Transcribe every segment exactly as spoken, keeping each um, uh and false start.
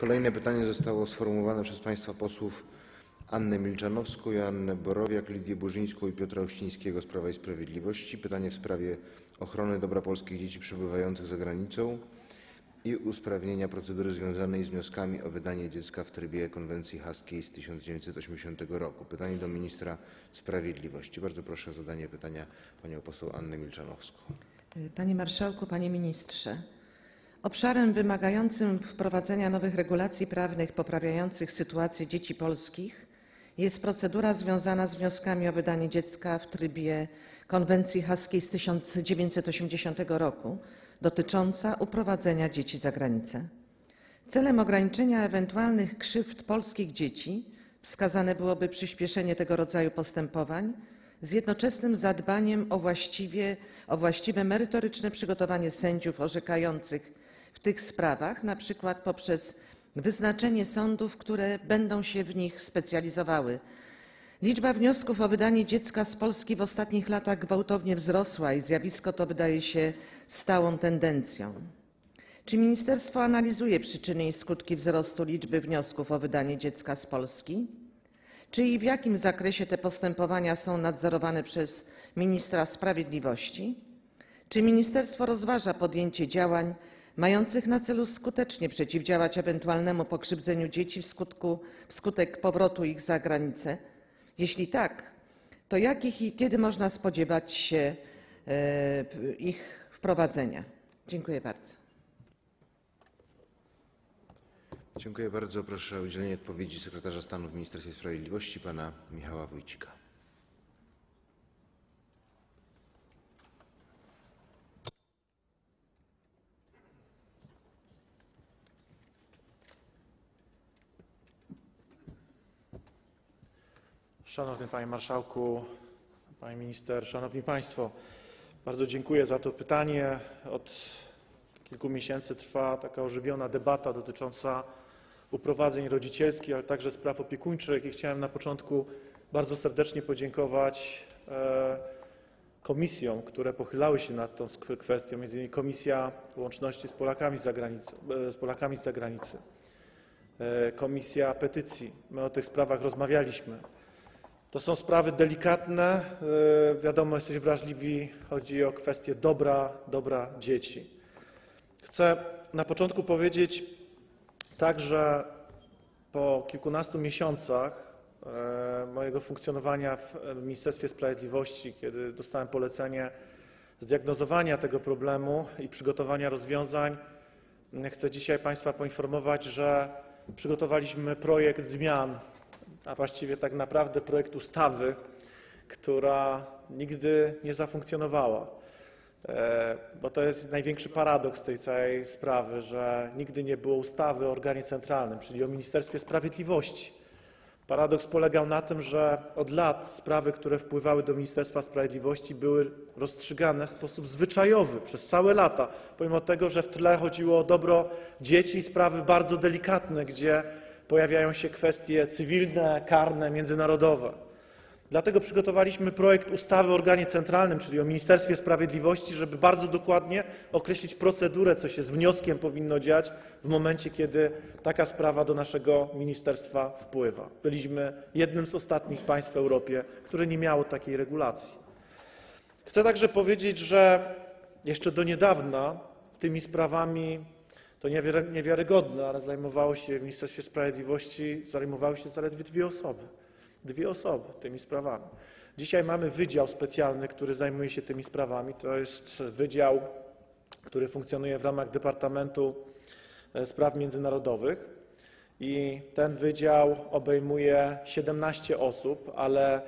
Kolejne pytanie zostało sformułowane przez państwa posłów Annę Milczanowską, Joannę Borowiak, Lidię Burzyńską i Piotra Uścińskiego z Prawa i Sprawiedliwości. Pytanie w sprawie ochrony dobra polskich dzieci przebywających za granicą i usprawnienia procedury związanej z wnioskami o wydanie dziecka w trybie konwencji haskiej z tysiąc dziewięćset osiemdziesiątego roku. Pytanie do ministra sprawiedliwości. Bardzo proszę o zadanie pytania panią poseł Annę Milczanowską. Panie marszałku, panie ministrze. Obszarem wymagającym wprowadzenia nowych regulacji prawnych poprawiających sytuację dzieci polskich jest procedura związana z wnioskami o wydanie dziecka w trybie konwencji haskiej z tysiąc dziewięćset osiemdziesiątego roku dotycząca uprowadzenia dzieci za granicę. Celem ograniczenia ewentualnych krzywd polskich dzieci wskazane byłoby przyspieszenie tego rodzaju postępowań z jednoczesnym zadbaniem o, właściwie, o właściwe merytoryczne przygotowanie sędziów orzekających w tych sprawach, na przykład poprzez wyznaczenie sądów, które będą się w nich specjalizowały. Liczba wniosków o wydanie dziecka z Polski w ostatnich latach gwałtownie wzrosła i zjawisko to wydaje się stałą tendencją. Czy ministerstwo analizuje przyczyny i skutki wzrostu liczby wniosków o wydanie dziecka z Polski? Czy i w jakim zakresie te postępowania są nadzorowane przez ministra sprawiedliwości? Czy ministerstwo rozważa podjęcie działań mających na celu skutecznie przeciwdziałać ewentualnemu pokrzywdzeniu dzieci wskutku, wskutek powrotu ich za granicę? Jeśli tak, to jakich i kiedy można spodziewać się e, ich wprowadzenia? Dziękuję bardzo. Dziękuję bardzo. Proszę o udzielenie odpowiedzi sekretarza stanu w Ministerstwie Sprawiedliwości pana Michała Wójcika. Szanowny Panie Marszałku, Pani Minister, Szanowni Państwo, bardzo dziękuję za to pytanie. Od kilku miesięcy trwa taka ożywiona debata dotycząca uprowadzeń rodzicielskich, ale także spraw opiekuńczych i chciałem na początku bardzo serdecznie podziękować komisjom, które pochylały się nad tą kwestią, między innymi Komisja Łączności z Polakami za granicą, z Polakami z zagranicy, Komisja Petycji. My o tych sprawach rozmawialiśmy. To są sprawy delikatne, wiadomo, jesteśmy wrażliwi, chodzi o kwestię dobra, dobra dzieci. Chcę na początku powiedzieć tak, że po kilkunastu miesiącach mojego funkcjonowania w Ministerstwie Sprawiedliwości, kiedy dostałem polecenie zdiagnozowania tego problemu i przygotowania rozwiązań, chcę dzisiaj Państwa poinformować, że przygotowaliśmy projekt zmian, a właściwie tak naprawdę projekt ustawy, która nigdy nie zafunkcjonowała. Bo to jest największy paradoks tej całej sprawy, że nigdy nie było ustawy o organie centralnym, czyli o Ministerstwie Sprawiedliwości. Paradoks polegał na tym, że od lat sprawy, które wpływały do Ministerstwa Sprawiedliwości, były rozstrzygane w sposób zwyczajowy przez całe lata, pomimo tego, że w tle chodziło o dobro dzieci i sprawy bardzo delikatne, gdzie pojawiają się kwestie cywilne, karne, międzynarodowe. Dlatego przygotowaliśmy projekt ustawy o organie centralnym, czyli o Ministerstwie Sprawiedliwości, żeby bardzo dokładnie określić procedurę, co się z wnioskiem powinno dziać w momencie, kiedy taka sprawa do naszego ministerstwa wpływa. Byliśmy jednym z ostatnich państw w Europie, które nie miało takiej regulacji. Chcę także powiedzieć, że jeszcze do niedawna tymi sprawami to niewiarygodne, ale zajmowało się w Ministerstwie Sprawiedliwości, zajmowały się zaledwie dwie osoby. Dwie osoby tymi sprawami. Dzisiaj mamy wydział specjalny, który zajmuje się tymi sprawami. To jest wydział, który funkcjonuje w ramach Departamentu Spraw Międzynarodowych i ten wydział obejmuje siedemnaście osób, ale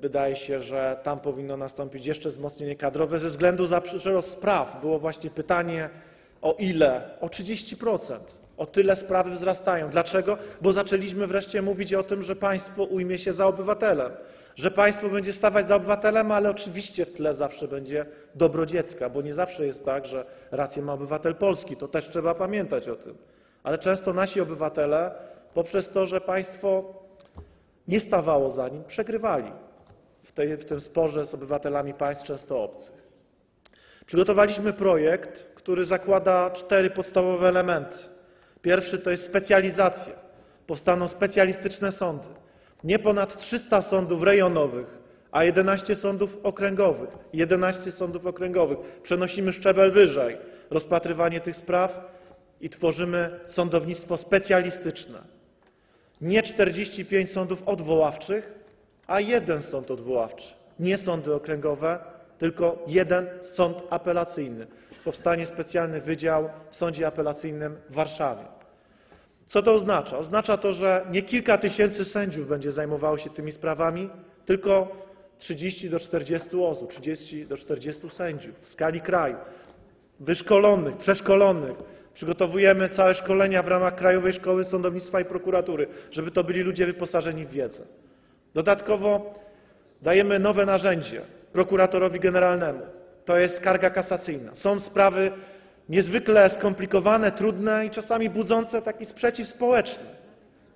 wydaje się, że tam powinno nastąpić jeszcze wzmocnienie kadrowe ze względu na przerost spraw. Było właśnie pytanie, o ile? O trzydzieści procent. O tyle sprawy wzrastają. Dlaczego? Bo zaczęliśmy wreszcie mówić o tym, że państwo ujmie się za obywatelem. Że państwo będzie stawać za obywatelem, ale oczywiście w tle zawsze będzie dobro dziecka, bo nie zawsze jest tak, że rację ma obywatel polski. To też trzeba pamiętać o tym. Ale często nasi obywatele poprzez to, że państwo nie stawało za nim, przegrywali w, tej, w tym sporze z obywatelami państw często obcych. Przygotowaliśmy projekt, który zakłada cztery podstawowe elementy. Pierwszy to jest specjalizacja. Powstaną specjalistyczne sądy. Nie ponad trzysta sądów rejonowych, a jedenaście sądów okręgowych. jedenaście sądów okręgowych. Przenosimy szczebel wyżej rozpatrywanie tych spraw i tworzymy sądownictwo specjalistyczne. Nie czterdzieści pięć sądów odwoławczych, a jeden sąd odwoławczy. Nie sądy okręgowe, tylko jeden sąd apelacyjny. Powstanie specjalny wydział w sądzie apelacyjnym w Warszawie. Co to oznacza? Oznacza to, że nie kilka tysięcy sędziów będzie zajmowało się tymi sprawami, tylko trzydzieści do czterdziestu osób, trzydzieści do czterdziestu sędziów w skali kraju, wyszkolonych, przeszkolonych. Przygotowujemy całe szkolenia w ramach Krajowej Szkoły Sądownictwa i Prokuratury, żeby to byli ludzie wyposażeni w wiedzę. Dodatkowo dajemy nowe narzędzie prokuratorowi generalnemu. To jest skarga kasacyjna. Są sprawy niezwykle skomplikowane, trudne i czasami budzące taki sprzeciw społeczny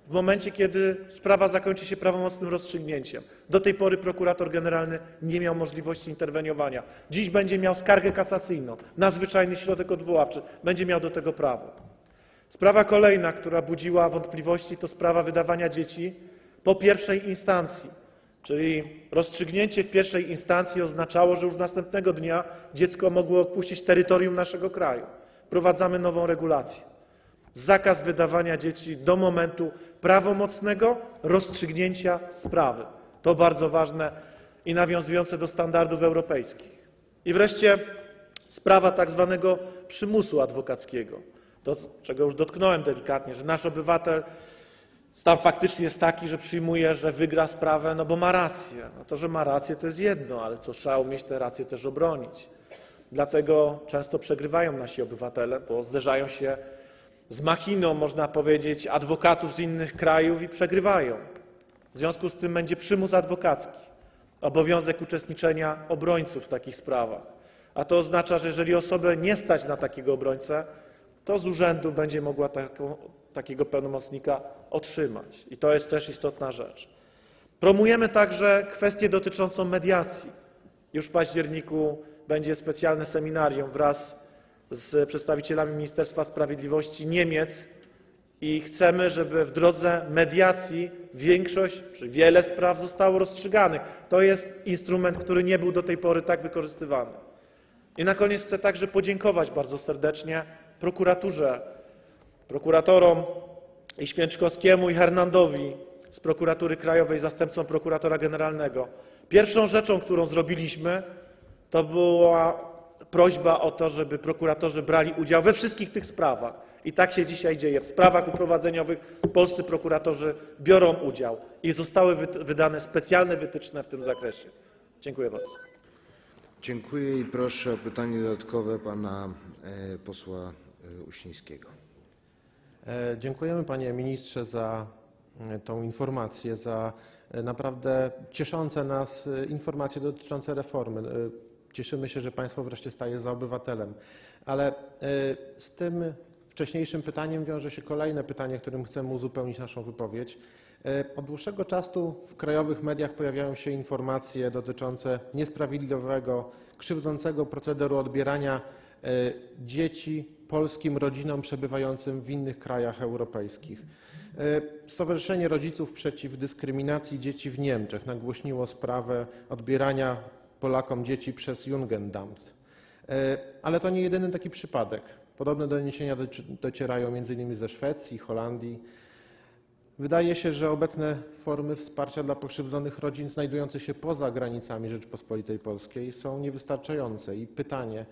w momencie, kiedy sprawa zakończy się prawomocnym rozstrzygnięciem. Do tej pory prokurator generalny nie miał możliwości interweniowania. Dziś będzie miał skargę kasacyjną, nadzwyczajny środek odwoławczy. Będzie miał do tego prawo. Sprawa kolejna, która budziła wątpliwości, to sprawa wydawania dzieci po pierwszej instancji. Czyli rozstrzygnięcie w pierwszej instancji oznaczało, że już następnego dnia dziecko mogło opuścić terytorium naszego kraju. Wprowadzamy nową regulację. Zakaz wydawania dzieci do momentu prawomocnego rozstrzygnięcia sprawy. To bardzo ważne i nawiązujące do standardów europejskich. I wreszcie sprawa tak zwanego przymusu adwokackiego. To, czego już dotknąłem delikatnie, że nasz obywatel stan faktycznie jest taki, że przyjmuje, że wygra sprawę, no bo ma rację. No to, że ma rację, to jest jedno, ale co trzeba umieć tę rację też obronić. Dlatego często przegrywają nasi obywatele, bo zderzają się z machiną, można powiedzieć, adwokatów z innych krajów i przegrywają. W związku z tym będzie przymus adwokacki, obowiązek uczestniczenia obrońców w takich sprawach. A to oznacza, że jeżeli osobę nie stać na takiego obrońcę, to z urzędu będzie mogła taką, takiego pełnomocnika otrzymać. I to jest też istotna rzecz. Promujemy także kwestię dotyczącą mediacji. Już w październiku będzie specjalne seminarium wraz z przedstawicielami Ministerstwa Sprawiedliwości Niemiec i chcemy, żeby w drodze mediacji większość czy wiele spraw zostało rozstrzyganych. To jest instrument, który nie był do tej pory tak wykorzystywany. I na koniec chcę także podziękować bardzo serdecznie prokuraturze, prokuratorom i Świerczkowskiemu i Hernandowi z Prokuratury Krajowej, zastępcom prokuratora generalnego. Pierwszą rzeczą, którą zrobiliśmy, to była prośba o to, żeby prokuratorzy brali udział we wszystkich tych sprawach. I tak się dzisiaj dzieje. W sprawach uprowadzeniowych polscy prokuratorzy biorą udział i zostały wydane specjalne wytyczne w tym zakresie. Dziękuję bardzo. Dziękuję i proszę o pytanie dodatkowe pana posła Uścińskiego. Dziękujemy panie ministrze za tą informację, za naprawdę cieszące nas informacje dotyczące reformy. Cieszymy się, że państwo wreszcie staje za obywatelem. Ale z tym wcześniejszym pytaniem wiąże się kolejne pytanie, którym chcemy uzupełnić naszą wypowiedź. Od dłuższego czasu w krajowych mediach pojawiają się informacje dotyczące niesprawiedliwego, krzywdzącego procederu odbierania dzieci polskim rodzinom przebywającym w innych krajach europejskich. Stowarzyszenie Rodziców Przeciw Dyskryminacji Dzieci w Niemczech nagłośniło sprawę odbierania Polakom dzieci przez Jungendamt. Ale to nie jedyny taki przypadek. Podobne doniesienia docierają między innymi ze Szwecji, Holandii. Wydaje się, że obecne formy wsparcia dla pokrzywdzonych rodzin znajdujących się poza granicami Rzeczypospolitej Polskiej są niewystarczające. I pytanie,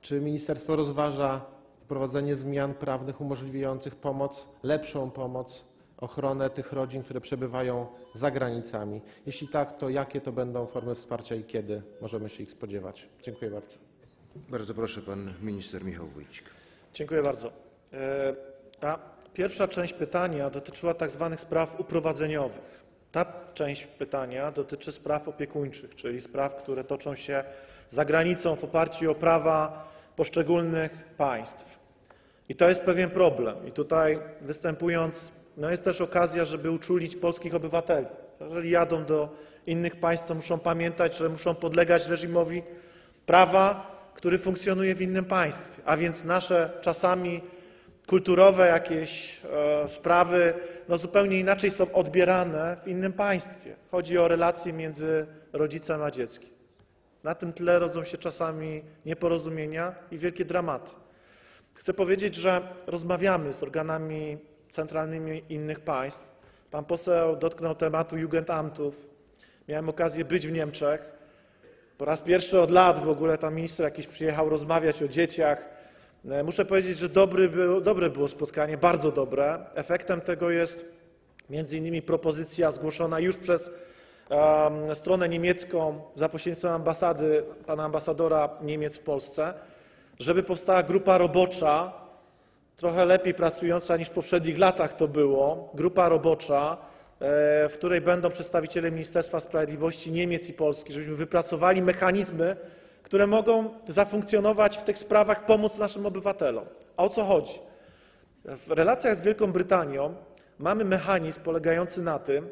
czy ministerstwo rozważa wprowadzenie zmian prawnych umożliwiających pomoc, lepszą pomoc, ochronę tych rodzin, które przebywają za granicami? Jeśli tak, to jakie to będą formy wsparcia i kiedy możemy się ich spodziewać? Dziękuję bardzo. Bardzo proszę, pan minister Michał Wójcik. Dziękuję bardzo. A pierwsza część pytania dotyczyła tak zwanych spraw uprowadzeniowych. Ta część pytania dotyczy spraw opiekuńczych, czyli spraw, które toczą się za granicą w oparciu o prawa poszczególnych państw. I to jest pewien problem. I tutaj występując, no jest też okazja, żeby uczulić polskich obywateli. Jeżeli jadą do innych państw, to muszą pamiętać, że muszą podlegać reżimowi prawa, który funkcjonuje w innym państwie. A więc nasze czasami kulturowe jakieś sprawy no zupełnie inaczej są odbierane w innym państwie. Chodzi o relacje między rodzicem a dzieckiem. Na tym tle rodzą się czasami nieporozumienia i wielkie dramaty. Chcę powiedzieć, że rozmawiamy z organami centralnymi innych państw. Pan poseł dotknął tematu Jugendamtów. Miałem okazję być w Niemczech. Po raz pierwszy od lat w ogóle tam minister jakiś przyjechał rozmawiać o dzieciach. Muszę powiedzieć, że dobry był, dobre było spotkanie, bardzo dobre. Efektem tego jest między innymi propozycja zgłoszona już przez um, stronę niemiecką za pośrednictwem ambasady, pana ambasadora Niemiec w Polsce, żeby powstała grupa robocza, trochę lepiej pracująca niż w poprzednich latach to było, grupa robocza, w której będą przedstawiciele Ministerstwa Sprawiedliwości Niemiec i Polski, żebyśmy wypracowali mechanizmy, które mogą zafunkcjonować w tych sprawach, pomóc naszym obywatelom. A o co chodzi? W relacjach z Wielką Brytanią mamy mechanizm polegający na tym,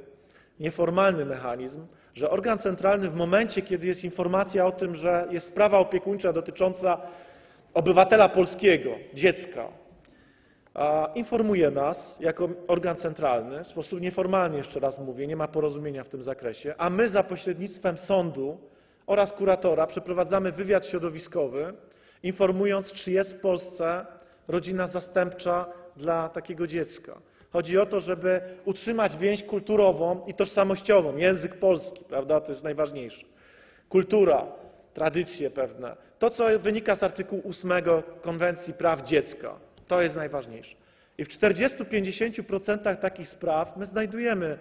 nieformalny mechanizm, że organ centralny w momencie, kiedy jest informacja o tym, że jest sprawa opiekuńcza dotycząca obywatela polskiego, dziecka, informuje nas jako organ centralny, w sposób nieformalny jeszcze raz mówię, nie ma porozumienia w tym zakresie, a my za pośrednictwem sądu oraz kuratora przeprowadzamy wywiad środowiskowy, informując, czy jest w Polsce rodzina zastępcza dla takiego dziecka. Chodzi o to, żeby utrzymać więź kulturową i tożsamościową, język polski, prawda, to jest najważniejsze, kultura, tradycje pewne, to co wynika z artykułu ósmego Konwencji Praw Dziecka. To jest najważniejsze. I w czterdziestu do pięćdziesięciu procent takich spraw my znajdujemy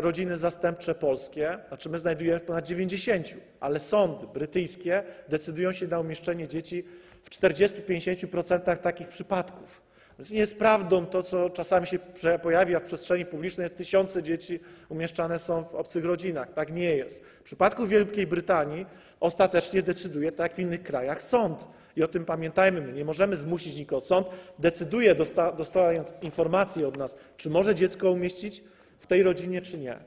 rodziny zastępcze polskie, znaczy my znajdujemy w ponad dziewięćdziesięciu procentach, ale sądy brytyjskie decydują się na umieszczenie dzieci w czterdziestu do pięćdziesięciu procent takich przypadków. Więc nie jest prawdą to, co czasami się pojawia w przestrzeni publicznej, tysiące dzieci umieszczane są w obcych rodzinach. Tak nie jest. W przypadku Wielkiej Brytanii ostatecznie decyduje, tak jak w innych krajach, sąd. I o tym pamiętajmy, my nie możemy zmusić nikogo. Sąd decyduje, dosta dostając informacje od nas, czy może dziecko umieścić w tej rodzinie, czy nie.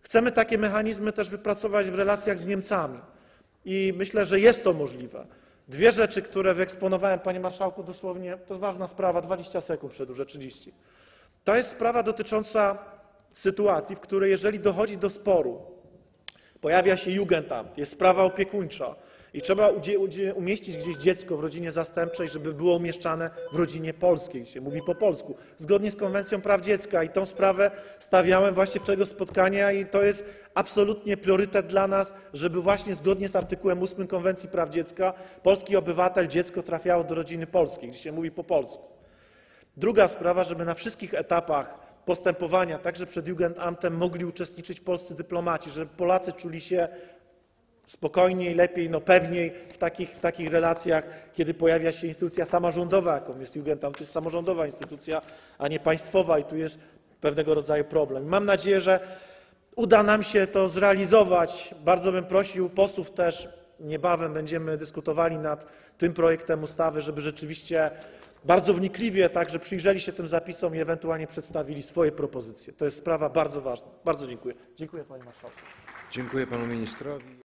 Chcemy takie mechanizmy też wypracować w relacjach z Niemcami. I myślę, że jest to możliwe. Dwie rzeczy, które wyeksponowałem, panie marszałku, dosłownie, to ważna sprawa, dwadzieścia sekund przedłużę, trzydzieści. To jest sprawa dotycząca sytuacji, w której jeżeli dochodzi do sporu, pojawia się Jugendamt, jest sprawa opiekuńcza i trzeba umieścić gdzieś dziecko w rodzinie zastępczej, żeby było umieszczane w rodzinie polskiej, gdzie się mówi po polsku, zgodnie z Konwencją Praw Dziecka. I tą sprawę stawiałem właśnie w czasie spotkania i to jest absolutnie priorytet dla nas, żeby właśnie zgodnie z artykułem ósmym Konwencji Praw Dziecka polski obywatel, dziecko trafiało do rodziny polskiej, gdzie się mówi po polsku. Druga sprawa, żeby na wszystkich etapach postępowania, także przed Jugendamtem, mogli uczestniczyć polscy dyplomaci, żeby Polacy czuli się spokojniej, lepiej, no pewniej w takich, w takich relacjach, kiedy pojawia się instytucja samorządowa, jaką jest Jugendamt, to jest samorządowa instytucja, a nie państwowa i tu jest pewnego rodzaju problem. Mam nadzieję, że uda nam się to zrealizować. Bardzo bym prosił posłów też, niebawem będziemy dyskutowali nad tym projektem ustawy, żeby rzeczywiście bardzo wnikliwie także przyjrzeli się tym zapisom i ewentualnie przedstawili swoje propozycje. To jest sprawa bardzo ważna. Bardzo dziękuję. Dziękuję, panie marszałku. Dziękuję panu ministrowi.